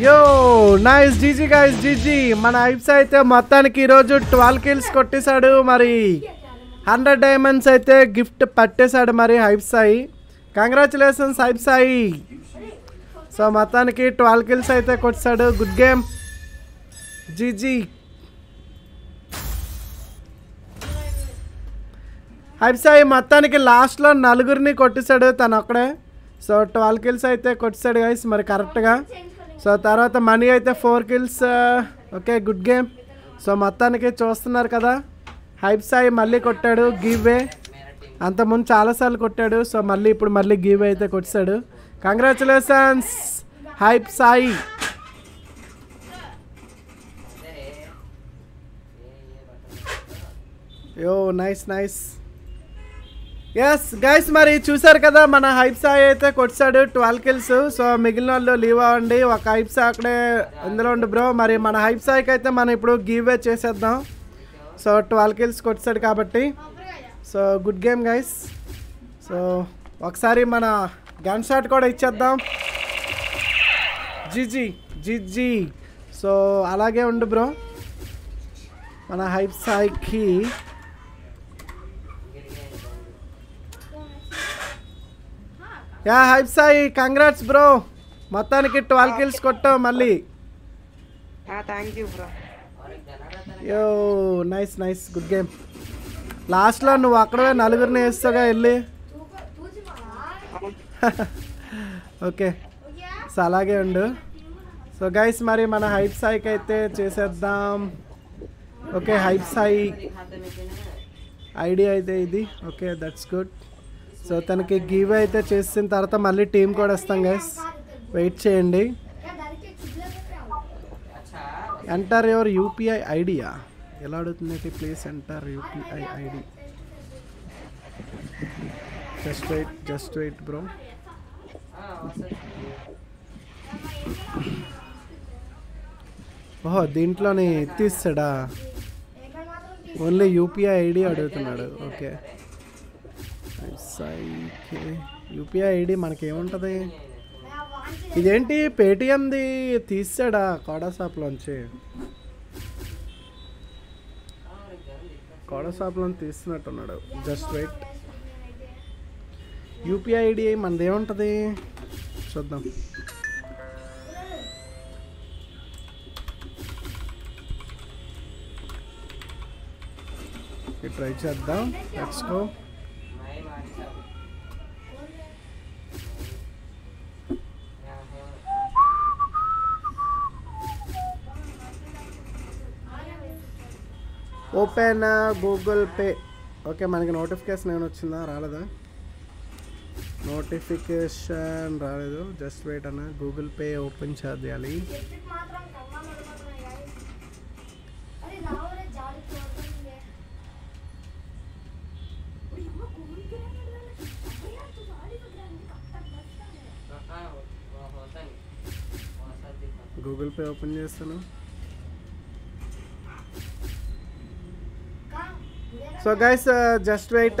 Yo, nice GG guys, GG. Man, Ips aithe motaniki roju 12 kills kottisadu mari. 100 diamonds aithe gift pattesadu mari Ips Sai. Congratulations Ips Sai. So motaniki 12 kills aithe kottisadu. Good game. GG. Ips Sai motaniki last lo nalugurni kottisadu tanu akkade. So 12 kills aithe kottisadu guys mari correct ga. सो तरह मनी अच्छे 4 kills okay good game so मता चूस्तर कदा Ips Sai मल्ली कोट्टाडु give अंत चाल साल कोट्टाडु सो मल्ली इप्पुडु मल्ली गिवे अयिते कोट्टाडु congratulations Ips Sai yo nice nice yes guys मरी चूसर कदा मन Ips Sai अयिते कोट्टाडु 12 किल्स सो मिगिलिनोल्लो लीव अवंडी ఒక Ips Sai అక్కడే ఇందులో ఉండు బ్రో మరి మన Ips Sai కైతే మనం ఇప్పుడు గివ్ అవే చేసేద్దాం సో 12 కిల్స్ కొట్టాడు కాబట్టి so good game guys so ఒకసారి మన గన్ షాట్ కూడా ఇచ్చేద్దాం జిజి జిజి సో అలాగే ఉండు బ్రో మన Ips Sai కి या Ips Sai कांग्रेट्स ब्रो మొత్తానికి 12 కిల్స్ కొట్టా మళ్ళీ ఆ thank you bro yo nice nice good game last లో నువ్వు అక్కడే నలుగుర్ని వేస్తాగా ఎల్లి ఓకే సో అలాగే ఉండు సో గైస్ మరి మన Ips Sai కైతే చేసేద్దాం ఓకే Ips Sai ఐడి అయితే ఇది ఓకే దట్స్ గుడ్ सो तन की गिव अयिते चेसिन तर्वात मल्ली टीम कोड वस्तां गाइस वेट चेयंडी एंटर योर यूपीआई आईडी एला अडुगुतुंदी please enter UPI ID just wait bro oh दींट्लोने तीसडा ओन्ली यूपीआई आईडी अडुगुतुन्नाडु ओके यूपीआई आईडी मन के इदेंटी पेटीएम दी तीसाड़ा काड़ा साप लोंचे जस्ट वेट यूपीआई आईडी मन देवंटदी चूद्दाम ट्राई चेद्दाम लेट्स गो ओपन गूगल पे ओके मन की नोटिफिकेशन रालेदा नोटिफिकेशन रालेदु जस्ट वेट अन्ना गूगल पे ओपन चेयाली गूगल पे ओपन चेस्तानु सो गाइस जस्ट वेट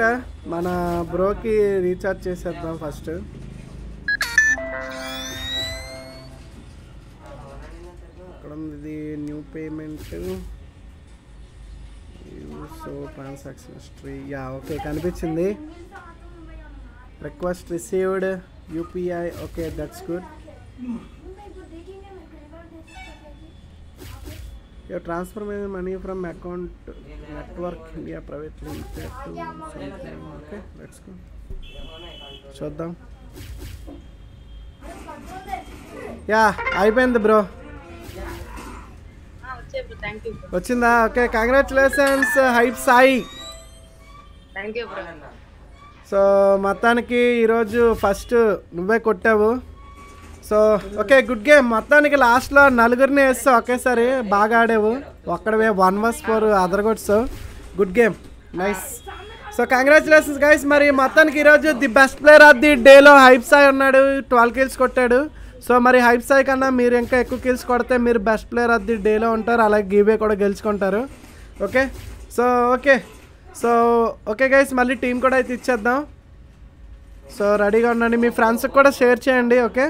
मन ब्रो की रीचार्ज चेसेद्दाम first new payment so transaction history या ओके कनिपिंचिंदी request received UPI okay that's good your transfer money from account network India private limited to something okay let's go చూద్దాం యా అయిపోయింది bro ఆ వచ్చే బ్రో థాంక్యూ వచ్చిందా okay congratulations Ips Sai thank you bro so మొత్తానికి ఈ రోజు ఫస్ట్ నువ్వే కొట్టావు సో ఓకే గుడ్ గేమ్ మొత్తానికి లాస్ట్ లో నలుగుర్ని వేస్తావు ఒకేసారి బాగా ఆడావు ఒక్కడవే 1 vs 4 అదరగొట్టావు good game nice so congratulations guys మరి మొత్తానికి ఈ రోజు the best player of the day లో Ips Sai ఉన్నాడు 12 kills కొట్టాడు సో మరి Ips Sai కన్నా మీరు ఇంకా ఎక్కువ kills కొడితే మీరు best player of the day లో ఉంటారు అలాగే గివ్వే కూడా గెలుచుకుంటారు okay so okay so okay guys మళ్ళీ టీం కూడా అయితే ఇచ్చేద్దాం సో రెడీగా ఉండండి మీ ఫ్రెండ్స్ కి కూడా షేర్ చేయండి ఓకే